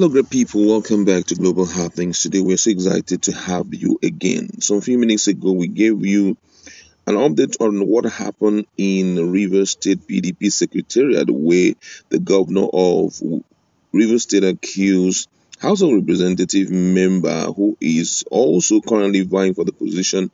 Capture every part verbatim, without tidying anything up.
Hello great people, welcome back to Global Happenings. Today we're so excited to have you again. So a few minutes ago we gave you an update on what happened in Rivers State P D P Secretariat, where the governor of Rivers State accused House of Representative member who is also currently vying for the position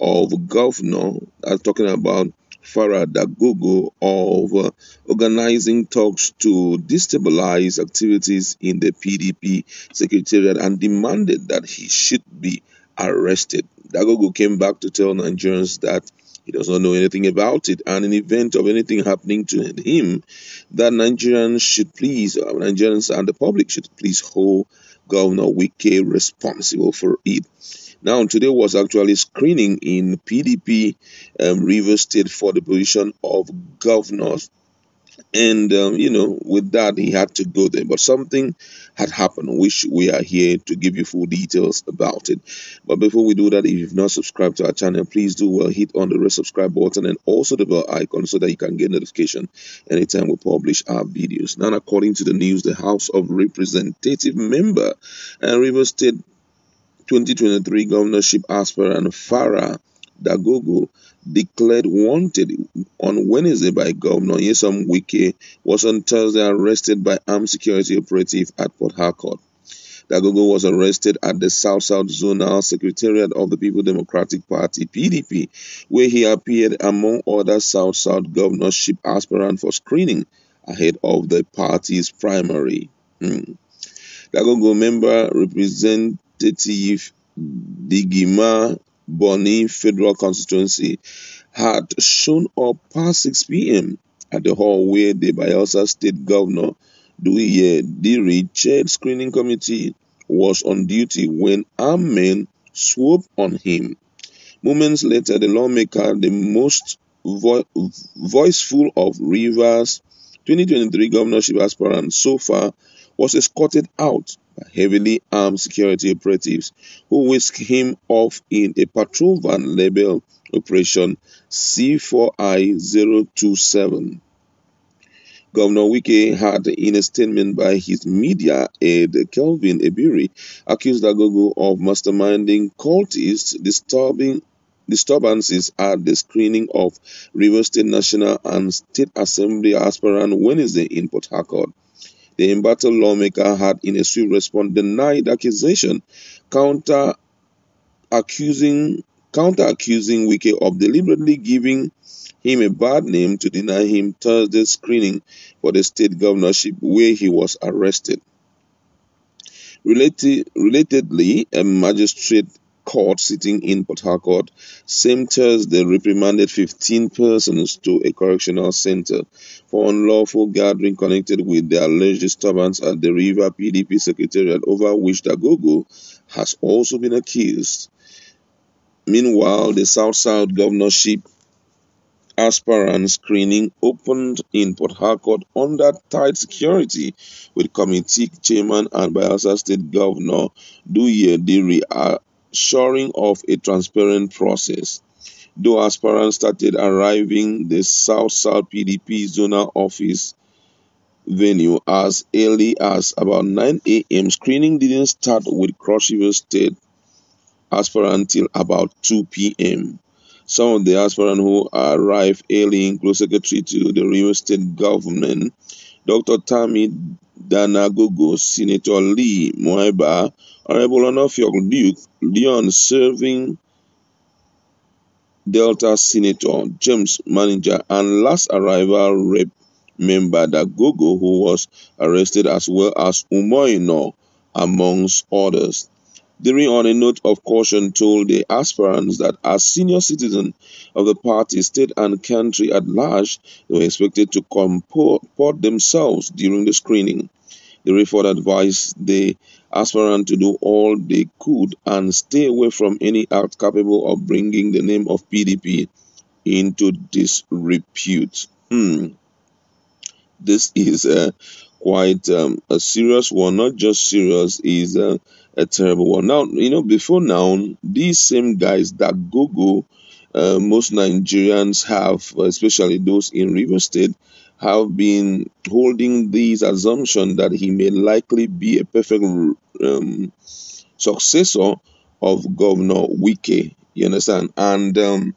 of governor, I'm talking about Farah Dagogo, of uh, organizing talks to destabilize activities in the P D P secretariat and demanded that he should be arrested. Dagogo came back to tell Nigerians that he does not know anything about it, and in event of anything happening to him, that Nigerians should please, uh, Nigerians and the public should please hold Governor Wike responsible for it. Now, today was actually screening in P D P um, Rivers State for the position of governor. And, um, you know, with that, he had to go there. But something had happened, which we are here to give you full details about it. But before we do that, if you've not subscribed to our channel, please do well, hit on the red subscribe button and also the bell icon so that you can get notification anytime we publish our videos. Now, according to the news, the House of Representative member and Rivers State twenty twenty-three governorship aspirant Farah Dagogo, declared wanted on Wednesday by Governor Yesom Wike, was on Thursday arrested by armed security operative at Port Harcourt. Dagogo was arrested at the South South Zonal Secretariat of the People Democratic Party (P D P), where he appeared among other South South governorship aspirants for screening ahead of the party's primary. Hmm. Dagogo member represent Digima Bonny Federal Constituency had shown up past six p m at the hall where the Bayelsa State Governor Doye Diri chaired screening committee was on duty when armed men swooped on him. Moments later, the lawmaker, the most vo voiceful of Rivers twenty twenty-three governorship aspirants so far, was escorted out by heavily armed security operatives who whisked him off in a patrol van labeled Operation C four I zero two seven. Governor Wike had, in a statement by his media aide Kelvin Ebiri, accused Dagogo of masterminding cultists disturbing disturbances at the screening of Rivers State National and State Assembly aspirant Wednesday in Port Harcourt. The embattled lawmaker had, in a swift response, denied accusation, counter accusing counter accusing Wike of deliberately giving him a bad name to deny him Thursday's screening for the state governorship, where he was arrested. Relati relatedly, a magistrate court sitting in Port Harcourt same Thursday reprimanded fifteen persons to a correctional center for unlawful gathering connected with the alleged disturbance at the River P D P Secretariat, over which Dagogo has also been accused. Meanwhile, the South South governorship aspirant screening opened in Port Harcourt under tight security, with committee chairman and Bayelsa State Governor Doye Diri assuring of a transparent process. Though aspirants started arriving the South South P D P zonal office venue as early as about nine a m, screening didn't start with Cross River State aspirants till about two p m Some of the aspirants who arrived early include Secretary to the Rivers State Government Doctor Tammy Danagogo, Senator Lee Moeba, Honorable Fior Duke, Leon serving Delta Senator James Manager, and last arrival rep member Dagogo, who was arrested, as well as Umoino, amongst others. During, on a note of caution, told the aspirants that as senior citizens of the party, state and country at large, they were expected to comport themselves during the screening. The report advised the aspirant to do all they could and stay away from any act capable of bringing the name of P D P into disrepute. Hmm. This is uh, quite um, a serious one. Not just serious, is uh, a terrible one. Now, you know, before now, these same guys that Google, uh, most Nigerians have, especially those in Rivers State, have been holding this assumption that he may likely be a perfect um, successor of Governor Wike, you understand? And um,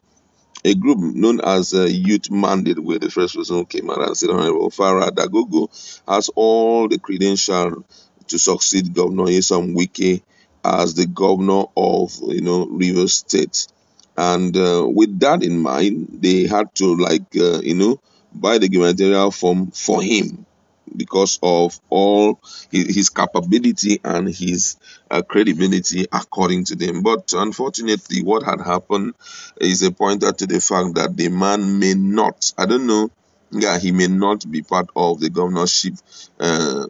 a group known as uh, Youth Mandate, where the first person who came out and said, Honorable Farah Dagogo has all the credentials to succeed Governor Nyesom Wike as the governor of, you know, Rivers State. And uh, with that in mind, they had to, like, uh, you know, buy the gubernatorial form for him because of all his, his capability and his uh, credibility, according to them. But unfortunately, what had happened is a pointer to the fact that the man may not, I don't know, yeah, he may not be part of the governorship, uh,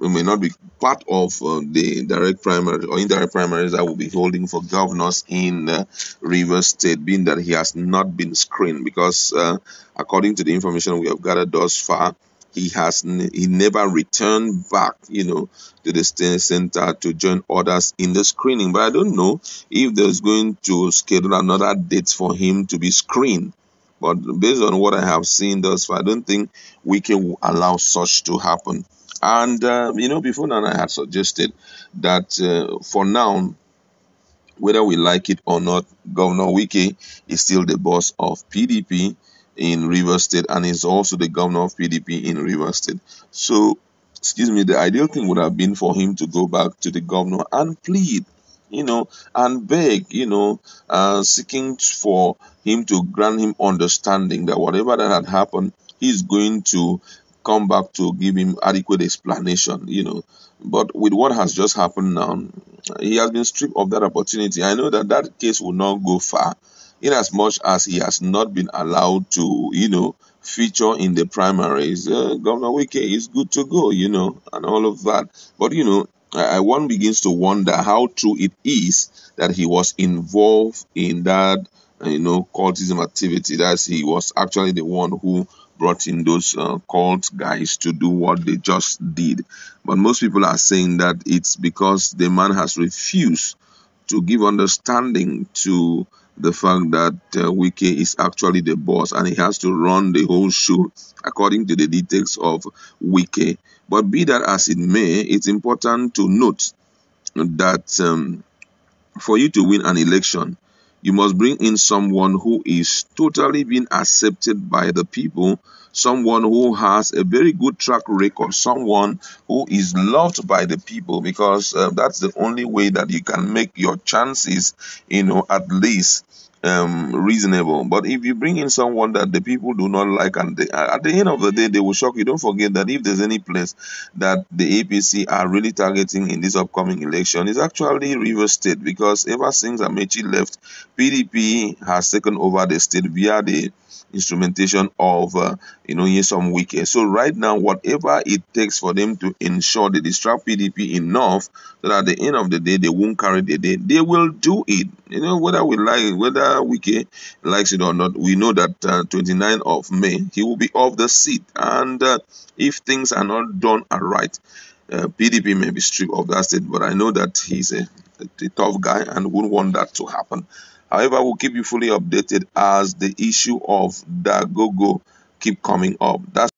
may not be part of uh, the direct primary or indirect primaries that will be holding for governors in uh, Rivers State, being that he has not been screened. Because uh, according to the information we have gathered thus far, he has n he never returned back, you know, to the state center to join others in the screening. But I don't know if there's going to schedule another date for him to be screened. But based on what I have seen thus far, I don't think we can allow such to happen. And, uh, you know, before now, I had suggested that uh, for now, whether we like it or not, Governor Wike is still the boss of P D P in Rivers State and is also the governor of P D P in Rivers State. So, excuse me, the ideal thing would have been for him to go back to the governor and plead, you know, and beg, you know, uh, seeking for him to grant him understanding that whatever that had happened, he's going to come back to give him adequate explanation, you know. But with what has just happened now, he has been stripped of that opportunity. I know that that case will not go far, in as much as he has not been allowed to, you know, feature in the primaries. Uh, Governor Wike is good to go, you know, and all of that. But, you know, I, one begins to wonder how true it is that he was involved in that, you know, cultism activity, that he was actually the one who brought in those uh, cult guys to do what they just did. But most people are saying that it's because the man has refused to give understanding to the fact that uh, Wike is actually the boss and he has to run the whole show according to the details of Wike. But be that as it may, it's important to note that um, for you to win an election, you must bring in someone who is totally being accepted by the people, someone who has a very good track record, someone who is loved by the people, because uh, that's the only way that you can make your chances, you know, at least um, reasonable. But if you bring in someone that the people do not like, and they, at the end of the day, they will shock you. Don't forget that if there's any place that the A P C are really targeting in this upcoming election, it's actually Rivers State, because ever since Amechi left, P D P has taken over the state via the instrumentation of uh, you know, Nyesom Wike. So right now, whatever it takes for them to ensure they distract P D P enough so that at the end of the day they won't carry the day, they will do it. You know, whether we like it, whether Wike likes it or not, we know that uh, twenty-ninth of May he will be off the seat, and uh, if things are not done aright, uh, P D P may be stripped of that seat. But I know that he's a, a tough guy and wouldn't want that to happen. However, we'll keep you fully updated as the issue of Dagogo keep coming up. That's